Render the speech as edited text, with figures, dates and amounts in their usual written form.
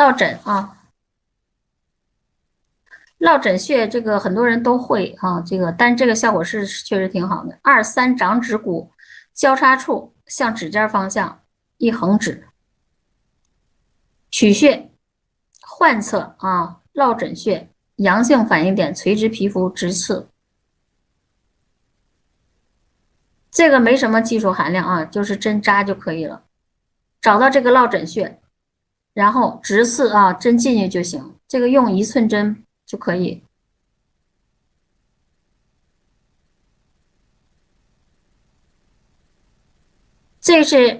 落枕啊，落枕穴这个很多人都会啊，这个但这个效果是确实挺好的。二三掌指骨交叉处向指尖方向一横指，取穴患侧啊，落枕穴阳性反应点垂直皮肤直刺。这个没什么技术含量啊，就是针扎就可以了。找到这个落枕穴，然后直刺啊，针进去就行。这个用1寸针就可以。这是